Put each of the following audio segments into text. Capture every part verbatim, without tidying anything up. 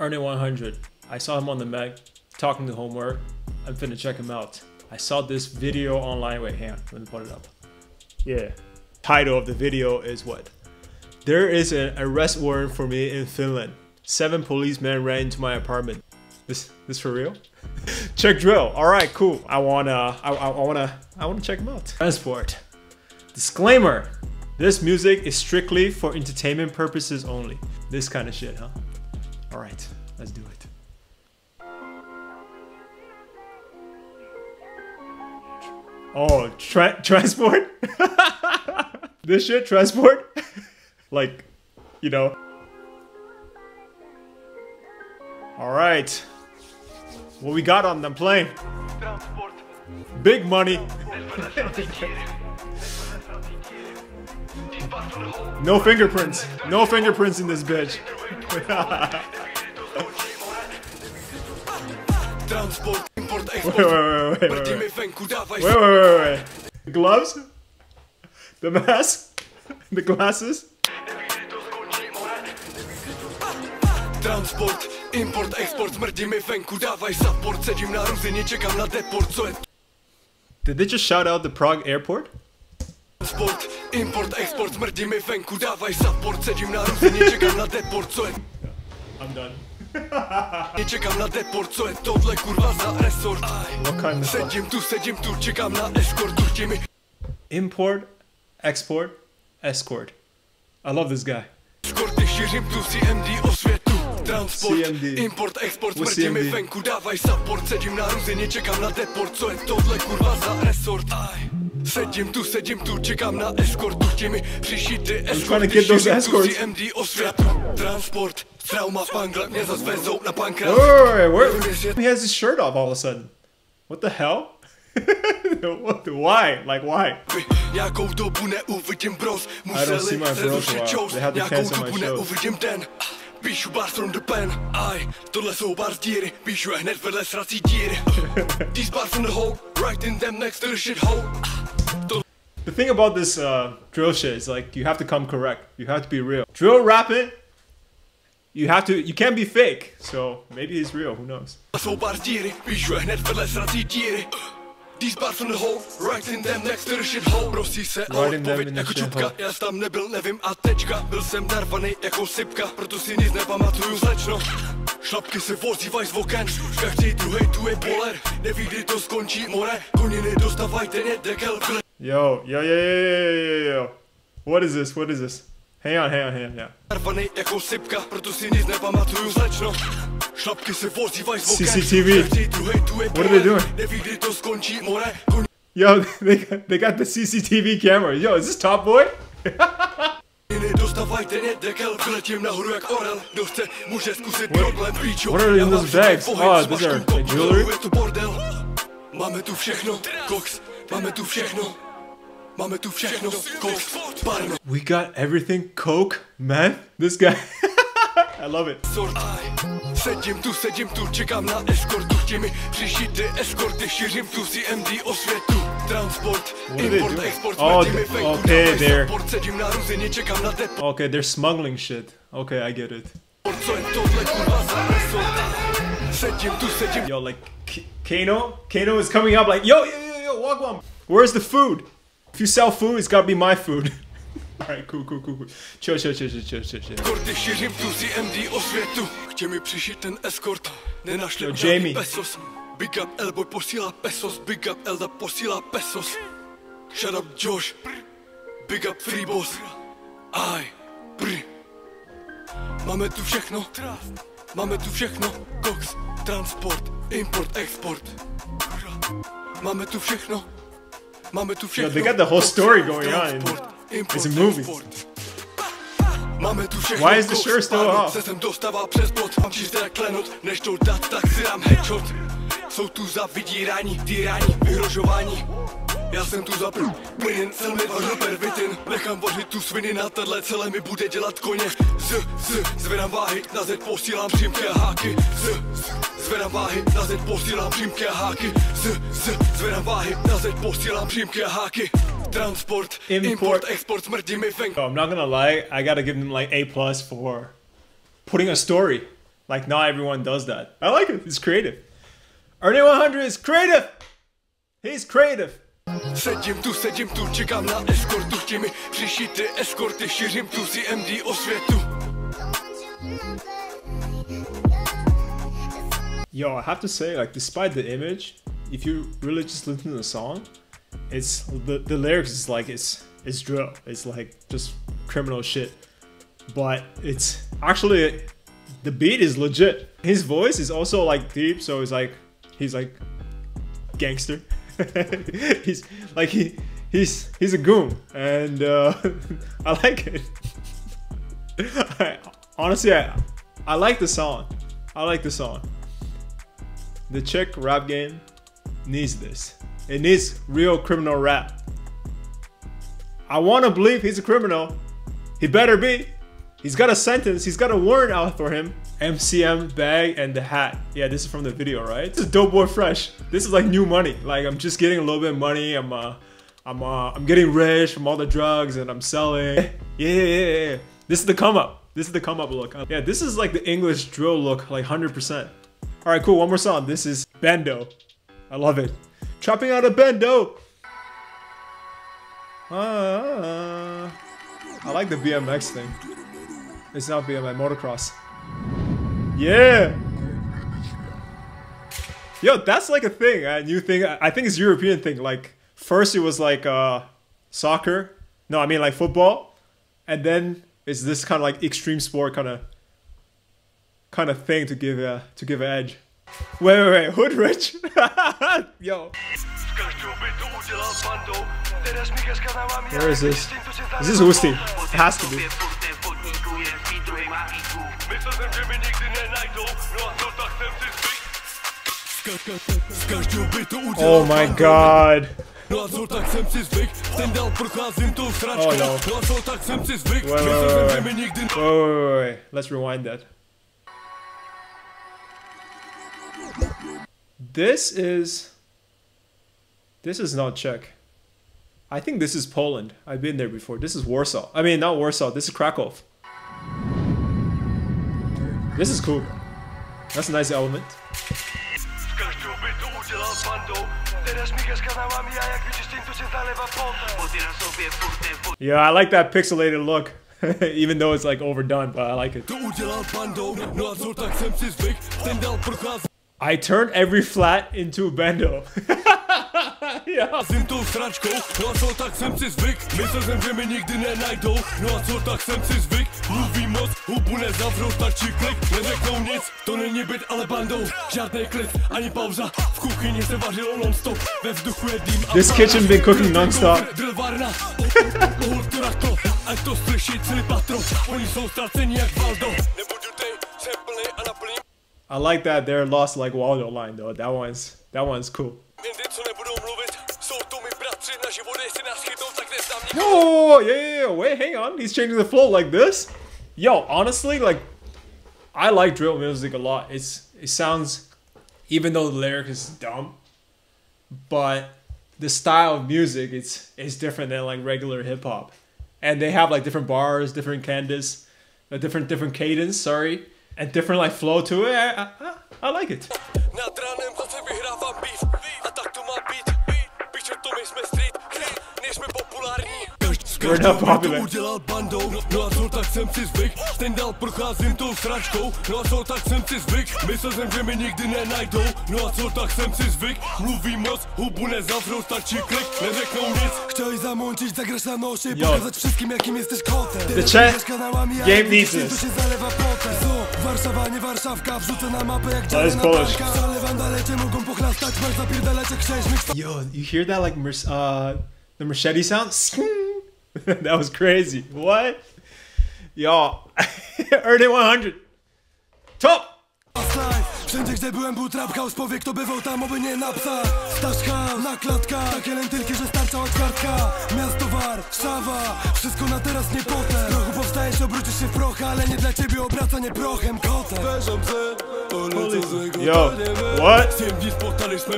Erne one hundred. I saw him on the Meg talking to Homework. I'm finna check him out. I saw this video online. Wait, hang on, let me put it up. Yeah. Title of the video is what? There is an arrest warrant for me in Finland. Seven policemen ran into my apartment. This, this for real? Check Drill. All right, cool. I wanna, I, I wanna, I wanna check him out. Transport. Disclaimer. This music is strictly for entertainment purposes only. This kind of shit, huh? All right, let's do it. Oh, tra transport? This shit, transport? Like, you know. All right. What we got on them plane? Transport. Big money. No fingerprints. No fingerprints in this bitch. Wait, wait, wait, wait, wait, wait, wait, wait, wait. The gloves? The mask? The glasses? Transport, import, export, smrdíme venku, dávaj support, sedím na ruzy, nečekám na deport, co je... Did they just shout out the Prague airport? Transport, import, export, smrdíme venku, dávaj support, sedím na ruzy, nečekám na deport, co je... I'm done. Nečekám na deport, co je tohle kurva za resort. Sedím tu, sedím tu, čekám na escort, turti mi... Import, export, escort. I love this guy. Escorty šířím tu C M D osvětu. Transport, import, export, smrdí mi venku, dávaj support. Sedím na ruzy, nečekám na deport, co je tohle kurva za resort. Sedím tu, sedím tu, čekám na escort, turti mi přiší ty escorty, šířím tu C M D osvětu. Transport. Where, where? He has his shirt off all of a sudden. What the hell? What the, why? Like why? I don't see my bros a while. They have to cancel my shows. The thing about this uh, drill shit is like you have to come correct. You have to be real. Drill rapping. You have to, you can't be fake, so maybe he's real, who knows. These bars from the hole, writing them next to the shit hole. Prosí se o odpověď jako čupka. Já tam nebyl, nevím a tečka. Byl jsem narvaný jako sypka, proto si nic nepamatuju, slečno. Šlapky se vozívaj z oken, každý druhej tu je poler. Neví, kdy to skončí, more, koniny dostávaj, ten je dekel. Yo, yo, yo, yo, yo, yo. What is this, what is this? Hang on, hang on, hang on, yeah. C C T V. What are they doing? Yo, they got, they got the C C T V camera. Yo, is this Top Boy? What, what are in those bags? Oh, these are like jewelry? We got everything, coke, man. This guy, I love it. Oh, okay, they're okay. They're smuggling shit. Okay, I get it. Yo, like Kano, Kano is coming up. Like, yo, yo, yo, yo, walk one. Where's the food? If you sell food, it's gotta be my food. Alright, cool, cool, cool, cool. Chill, chill, chill, chill, chill, chill, chill. Yo, Jamie. Shut up, Josh. Big up, free boss. I. Máme tu všechno. Máme tu všechno. Cox. Transport. Import, export. Máme tu všechno. Yo, they got the whole story going on. It's a movie. Why is the shirt still off? Transport, import, export, smrdíme venku. I'm not gonna lie, I gotta give them like A plus for putting a story Like, not everyone does that. I like it. It's creative. Erne one hundred is creative. He's creative. Sedzim tu, sedzim tu, czekam na eskortów, gdzie my przyszli te eskorty, szerzym tu C M D oświetu. Yo, I have to say, like, despite the image, if you really just listen to the song, it's the, the lyrics is like it's it's drill. It's like just criminal shit. But it's actually the beat is legit. His voice is also like deep, so it's like he's like gangster. he's like he he's he's a goon, and uh, I like it. I, honestly, I I like the song. I like the song. The Czech rap game needs this. It needs real criminal rap. I want to believe he's a criminal. He better be. He's got a sentence. He's got a warrant out for him. M C M bag and the hat. Yeah, this is from the video, right? This is Dope Boy Fresh. This is like new money. Like, I'm just getting a little bit of money. I'm uh, I'm uh, I'm getting rich from all the drugs and I'm selling. Yeah, yeah, yeah, yeah. This is the come up. This is the come up look. Yeah, this is like the English drill look, like one hundred percent. All right, cool. One more song. This is Bando. I love it. Chopping out a Bando. Ah, I like the B M X thing. It's not B M X, motocross. Yeah! Yo, that's like a thing, a new thing. I think it's a European thing. Like, first it was like uh, soccer. No, I mean like football. And then it's this kind of like extreme sport kind of kind of thing to give a, to give an edge. Wait, wait, wait, hood rich? Yo. Where is this? This is Usti. It has to be. Oh my god. Oh no. Wait, wait, wait, wait. Oh, wait, wait, wait. Let's rewind that. This is... This is not Czech. I think this is Poland. I've been there before. This is Warsaw. I mean, not Warsaw. This is Krakow. This is cool. That's a nice element. Yeah, I like that pixelated look. Even though it's like overdone, but I like it. I turned every flat into a bando. Yeah. This kitchen been cooking non-stop. I like that they're lost like Waldo line though. That one's that one's cool. Yo, yeah, yeah, yeah, wait, hang on. He's changing the flow like this. Yo, honestly, like, I like drill music a lot. It's it sounds, even though the lyric is dumb, but the style of music it's it's different than like regular hip hop, and they have like different bars, different cadence, a different different cadence. Sorry. A different like flow to it. I, I, I like it. We're not popular. Yo. The Czech game needs this. That is Polish. Yo, you hear that like uh, the machete sound? That was crazy. What? Yo, Erne one hundred. Top! Yo, what?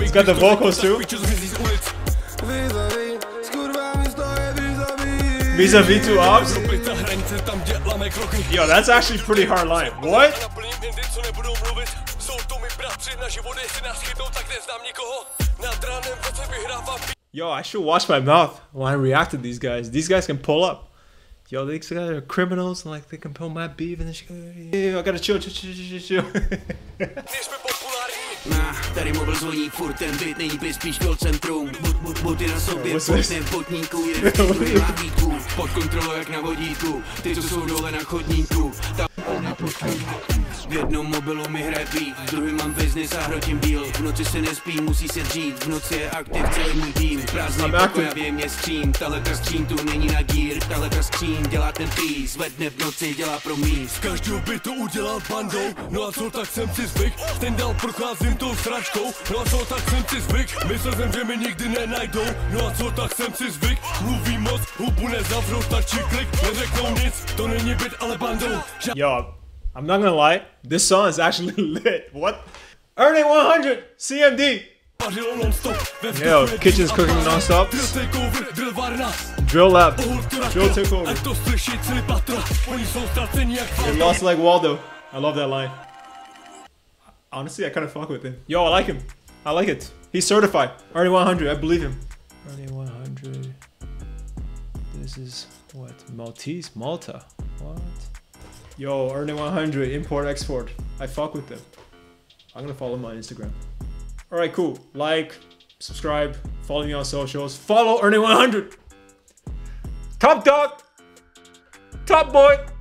He's got the vocals too. Vis-a-vis two ops? Yo, that's actually pretty hard line. What? mluvit, jsou tu mi bratři na životy, si nás chytnou, tak neznám nikoho, nad ránem v roce vyhrávám. Yo, I should watch my mouth when I react to these guys. These guys can pull up. Yo, these guys are criminals, and like they can pull my beef, and then she goes, I gotta chill, chill, chill, chill, chill. Tady mobil zvoní furt, ten byt není spíš do centrum. Boty na sobě, potné potníků, jeden výtruj má výtku. Pod kontrolou jak na vodítku, ty co jsou dole na chodníku. V jednom mobilu mi hraje beat, v druhém mám business a hrotím deal. V noci se nespí, musí se dřít, v noci je aktiv celý můj tým. Prázdný pokoj a věm je skřín, tahleta skřín tu není na dír. Tahleta skřín dělá ten pís, ve dne v noci dělá pro míst. Z každého bytu udělal Bando, no a co tak jsem si zvyk. Ten dál procházím tou sračkou, no a co tak jsem si zvyk. Myslel jsem, že mi nikdy nenajdou, no a co tak jsem si zvyk. Mluví moc, hubu nezavřou, stačí klik, neřeknou nic, to není byt, ale Bando. Yo, I'm not gonna lie, this song is actually lit. What? Erne one hundred, C M D. Yo, kitchen's cooking non-stop. Drill Lab, Drill Takeover. They lost like Waldo. I love that line. Honestly, I kind of fuck with him. Yo, I like him. I like it. He's certified. Erne one hundred, I believe him. Erne one hundred. This is what? Maltese? Malta. What? Yo, Erne one hundred, import, export. I fuck with them. I'm gonna follow him on Instagram. Alright, cool. Like, subscribe, follow me on socials. Follow Erne one hundred! Top dog! Top boy!